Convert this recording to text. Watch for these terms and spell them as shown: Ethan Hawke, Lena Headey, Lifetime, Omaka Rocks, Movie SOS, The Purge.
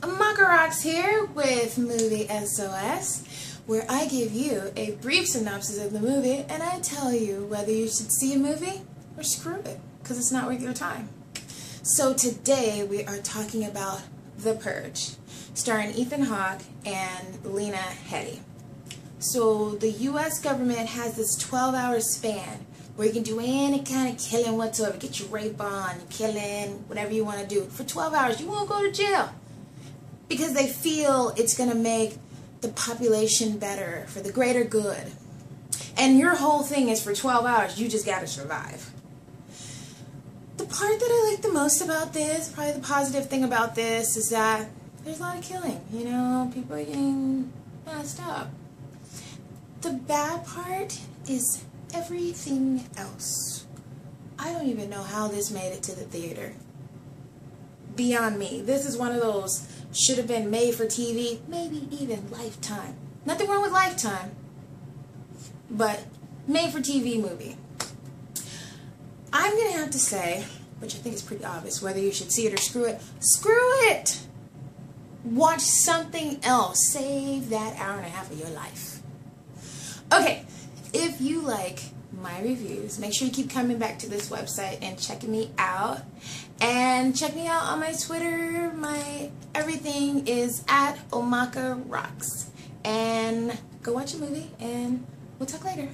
Omaka Rocks here with Movie SOS, where I give you a brief synopsis of the movie and I tell you whether you should see a movie or screw it, because it's not worth your time. So today we are talking about The Purge, starring Ethan Hawke and Lena Headey. So the U.S. government has this 12-hour span where you can do any kind of killing whatsoever. Get your rape on, killing, whatever you want to do. For 12 hours, you won't go to jail because they feel it's going to make the population better, for the greater good. And your whole thing is for 12 hours, you just got to survive. The part that I like the most about this, probably the positive thing about this, is that there's a lot of killing, you know, people are getting messed up. The bad part is everything else. I don't even know how this made it to the theater. Beyond me. This is one of those should have been made for TV, maybe even Lifetime. Nothing wrong with Lifetime, but made for TV movie. I'm going to have to say, which I think is pretty obvious, whether you should see it or screw it, screw it! Watch something else. Save that hour and a half of your life. Okay, if you like my reviews, make sure you keep coming back to this website and checking me out. And check me out on my Twitter. My everything is @OmakaRocks. And go watch a movie, and we'll talk later.